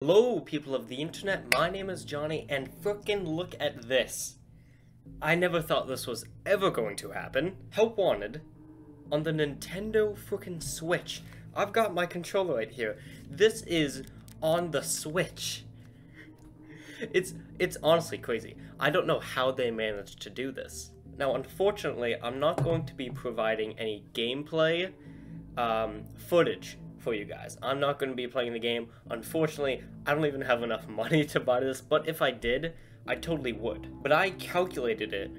Hello people of the internet, my name is Johnny, and frickin' look at this. I never thought this was ever going to happen. Help Wanted on the Nintendo frickin' Switch. I've got my controller right here. This is on the Switch. It's honestly crazy. I don't know how they managed to do this. Now unfortunately, I'm not going to be providing any gameplay footage for you guys. I'm not going to be playing the game. Unfortunately, I don't even have enough money to buy this, but if I did, I totally would. But I calculated it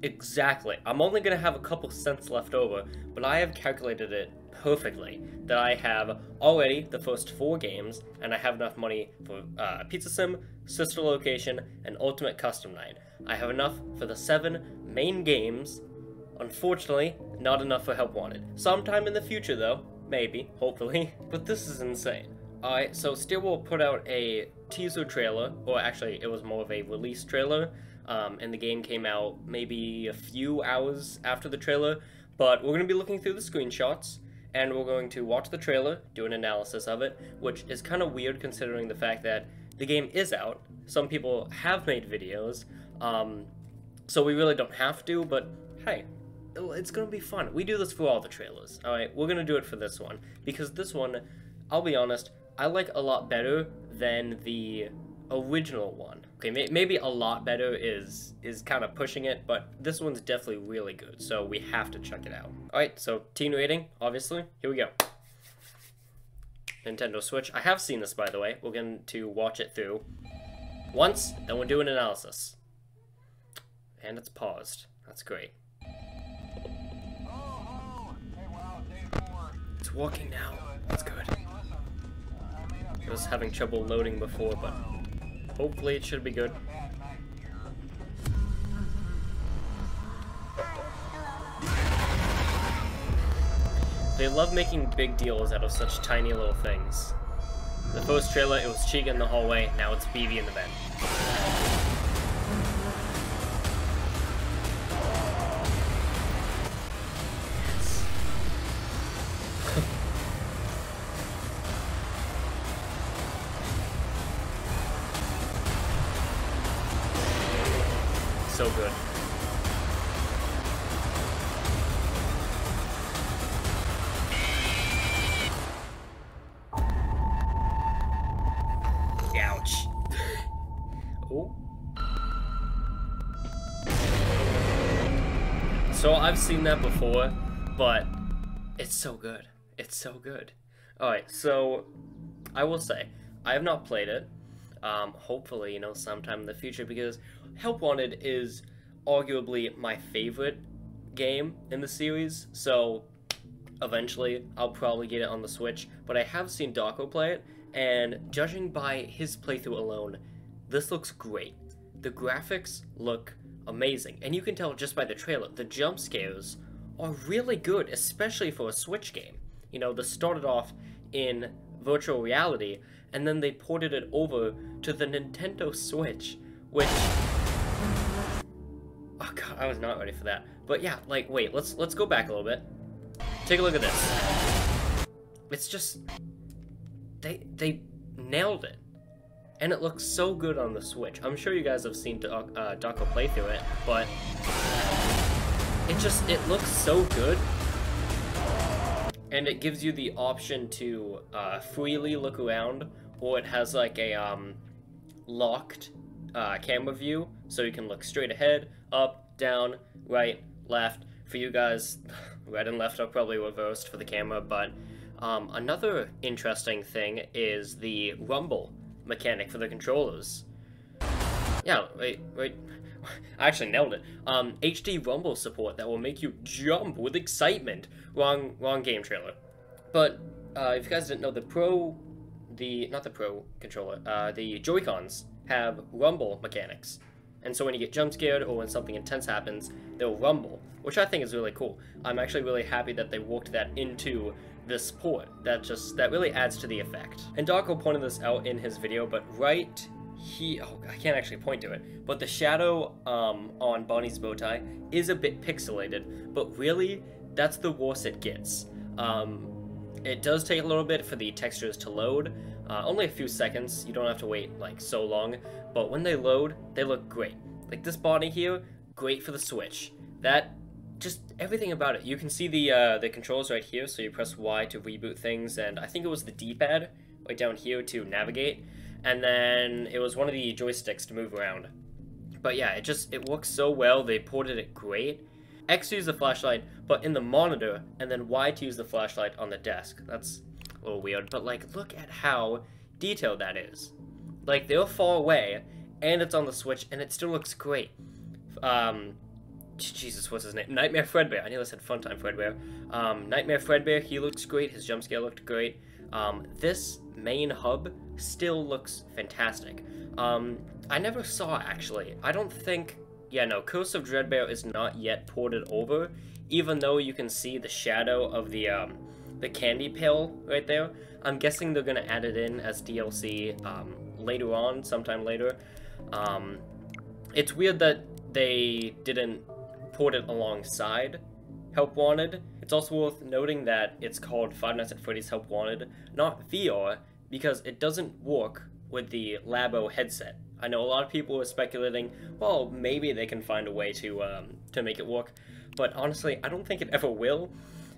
exactly. I'm only going to have a couple cents left over, but I have calculated it perfectly, that I have already the first 4 games, and I have enough money for Pizza Sim, Sister Location, and Ultimate Custom Night. I have enough for the 7 main games. Unfortunately, not enough for Help Wanted. Sometime in the future though, maybe, hopefully. But this is insane. Alright, so SteelWool put out a teaser trailer, or actually it was more of a release trailer, and the game came out maybe a few hours after the trailer, but we're going to be looking through the screenshots, and we're going to watch the trailer, do an analysis of it, which is kind of weird considering the fact that the game is out, some people have made videos, so we really don't have to, but hey, it's gonna be fun. We do this for all the trailers, alright? We're gonna do it for this one, because this one, I'll be honest, I like a lot better than the original one. Okay, maybe a lot better is kind of pushing it, but this one's definitely really good, so we have to check it out. Alright, so teen rating, obviously. Here we go. Nintendo Switch. I have seen this, by the way. We're going to watch it through once, then we'll do an analysis. And it's paused. That's great. It's working now. That's good. I was having trouble loading before, but hopefully it should be good. They love making big deals out of such tiny little things. The first trailer, it was Chica in the hallway, now it's BB in the vent. So good. Ouch. Oh. So I've seen that before, but it's so good. It's so good. Alright, so I will say, I have not played it. Hopefully, you know, sometime in the future, because Help Wanted is arguably my favorite game in the series, so eventually I'll probably get it on the Switch, but I have seen Darko play it, and judging by his playthrough alone, this looks great. The graphics look amazing, and you can tell just by the trailer, the jump scares are really good, especially for a Switch game. You know, this started off in virtual reality, and then they ported it over to the Nintendo Switch, which, oh god, I was not ready for that. But yeah, like, wait, let's go back a little bit. Take a look at this. It's just, they nailed it, and it looks so good on the Switch. I'm sure you guys have seen Darko play through it, but it looks so good. And it gives you the option to freely look around, or it has like a locked camera view, so you can look straight ahead, up, down, right, left. For you guys, right and left are probably reversed for the camera, but another interesting thing is the rumble mechanic for the controllers. Yeah, wait. I actually nailed it. HD rumble support that will make you jump with excitement. Wrong game trailer. But if you guys didn't know, the Joy-Cons have rumble mechanics, and so when you get jump scared or when something intense happens, they'll rumble, which I think is really cool. I'm actually really happy that they worked that into this port. That really adds to the effect. And Darko pointed this out in his video, but right. Oh, I can't actually point to it, but the shadow on Bonnie's bow tie is a bit pixelated, but really, that's the worst it gets. It does take a little bit for the textures to load, Only a few seconds, you don't have to wait like so long, but when they load, they look great. Like this body here, great for the Switch. That, just everything about it. You can see the controls right here, so you press Y to reboot things, and I think it was the D-pad right down here to navigate, and then it was one of the joysticks to move around. But yeah, it works so well, they ported it great. X to use the flashlight, but in the monitor, and then Y to use the flashlight on the desk. That's a little weird, but like, look at how detailed that is. Like, they're far away, and it's on the Switch, and it still looks great. Jesus, what's his name? Nightmare Fredbear. I nearly said Funtime Fredbear. Nightmare Fredbear, he looks great. His jump scare looked great. This main hub still looks fantastic. I never saw, actually. I don't think... Yeah, no, Curse of Dreadbear is not yet ported over, even though you can see the shadow of the candy pail right there. I'm guessing they're gonna add it in as DLC later on, sometime later. It's weird that they didn't port it alongside Help Wanted. It's also worth noting that it's called Five Nights at Freddy's Help Wanted, not VR, because it doesn't work with the Labo headset. I know a lot of people were speculating, well, maybe they can find a way to make it work, but honestly, I don't think it ever will.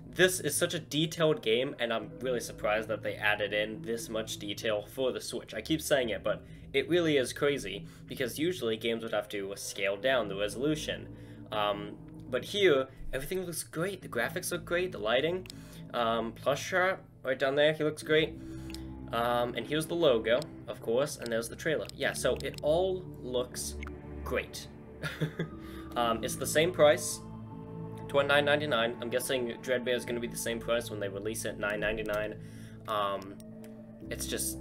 This is such a detailed game, and I'm really surprised that they added in this much detail for the Switch. I keep saying it, but it really is crazy, because usually games would have to scale down the resolution. But here, everything looks great. The graphics look great, the lighting. Plushtrap, right down there, he looks great. And here's the logo, of course, and there's the trailer. Yeah, so it all looks great. It's the same price, $29.99. I'm guessing Dreadbear is going to be the same price when they release it, $9.99. It's just,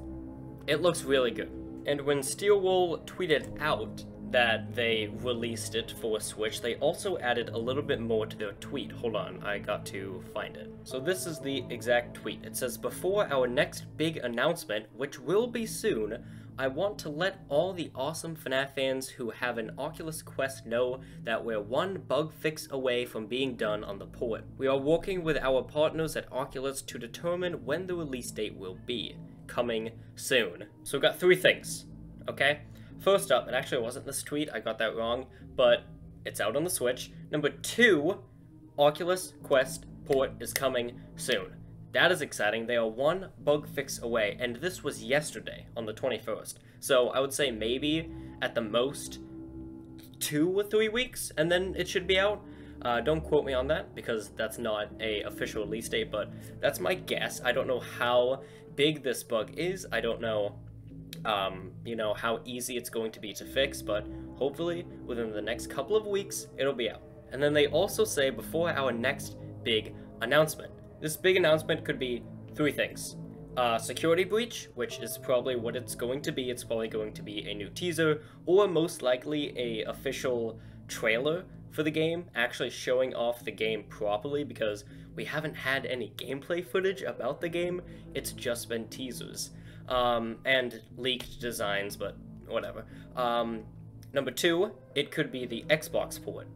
it looks really good. And when SteelWool tweeted out that they released it for Switch, they also added a little bit more to their tweet. Hold on, I got to find it. So this is the exact tweet. It says, "Before our next big announcement, which will be soon, I want to let all the awesome FNAF fans who have an Oculus Quest know that we're one bug fix away from being done on the port. We are working with our partners at Oculus to determine when the release date will be. Coming soon." So we've got three things, okay? First up, it actually wasn't this tweet, I got that wrong, but it's out on the Switch. Number two, Oculus Quest port is coming soon. That is exciting. They are one bug fix away, and this was yesterday on the 21st. So I would say maybe at the most 2 or 3 weeks, and then it should be out. Don't quote me on that, because that's not a official release date, but that's my guess. I don't know how big this bug is. I don't know, you know, how easy it's going to be to fix, but hopefully within the next couple of weeks, it'll be out. And then they also say, before our next big announcement. This big announcement could be three things. Security Breach, which is probably what it's going to be. It's probably going to be a new teaser, or most likely an official trailer for the game, actually showing off the game properly, because we haven't had any gameplay footage about the game. It's just been teasers. And leaked designs, but whatever. Number two, it could be the Xbox port.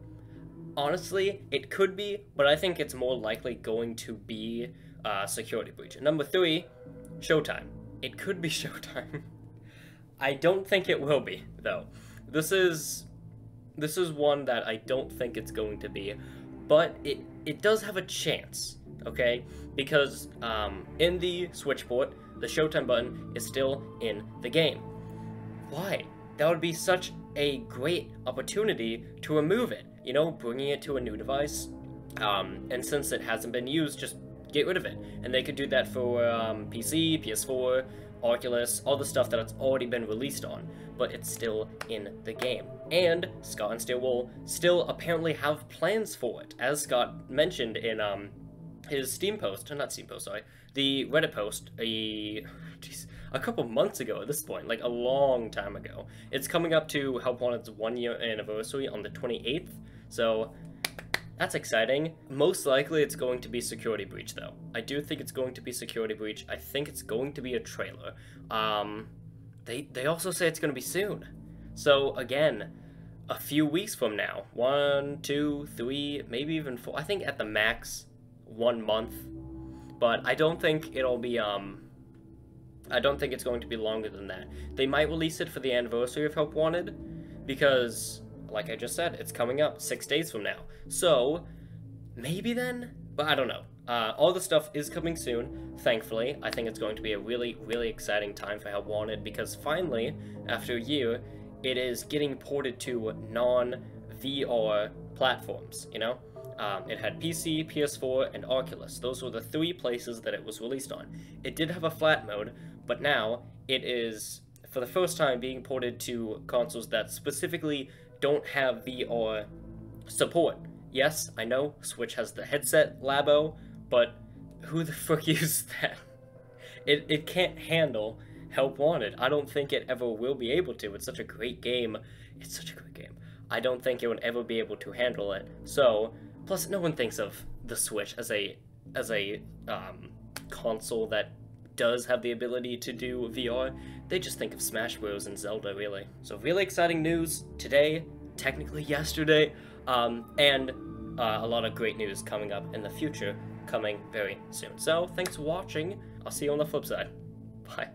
Honestly, it could be, but I think it's more likely going to be Security Breach. And number three, Showtime. It could be Showtime. I don't think it will be, though. This is one that I don't think it's going to be, but it does have a chance, okay? Because in the Switch port, the Showtime button is still in the game. Why? That would be such a great opportunity to remove it. You know, bringing it to a new device, and since it hasn't been used, just get rid of it. And they could do that for PC, PS4, Oculus, all the stuff that it's already been released on, but it's still in the game. And Scott and SteelWool still apparently have plans for it, as Scott mentioned in his Steam post, not Steam post, sorry, the Reddit post, a couple months ago at this point, like a long time ago. It's coming up to Help Wanted's 1-year anniversary on the 28th, so that's exciting. Most likely it's going to be Security Breach, though. I do think it's going to be Security Breach. I think it's going to be a trailer. They also say it's going to be soon. So again, a few weeks from now, 1, 2, 3, maybe even 4, I think at the max 1 month, but I don't think it'll be I don't think it's going to be longer than that. They might release it for the anniversary of Help Wanted, because, like I just said, it's coming up 6 days from now. So, maybe then? But I don't know. All the stuff is coming soon, thankfully. I think it's going to be a really, really exciting time for Help Wanted, because finally, after a year, it is getting ported to non-VR platforms, you know? It had PC, PS4, and Oculus. Those were the three places that it was released on. It did have a flat mode, but now it is, for the first time, being ported to consoles that specifically don't have VR support. Yes, I know, Switch has the headset Labo, but who the fuck used that? It can't handle Help Wanted. I don't think it ever will be able to. It's such a great game. It's such a great game. I don't think it would ever be able to handle it. So, plus, no one thinks of the Switch as a console that does have the ability to do VR. They just think of Smash Bros. And Zelda, really. So, really exciting news today, technically yesterday, and a lot of great news coming up in the future, coming very soon. So, thanks for watching. I'll see you on the flip side. Bye.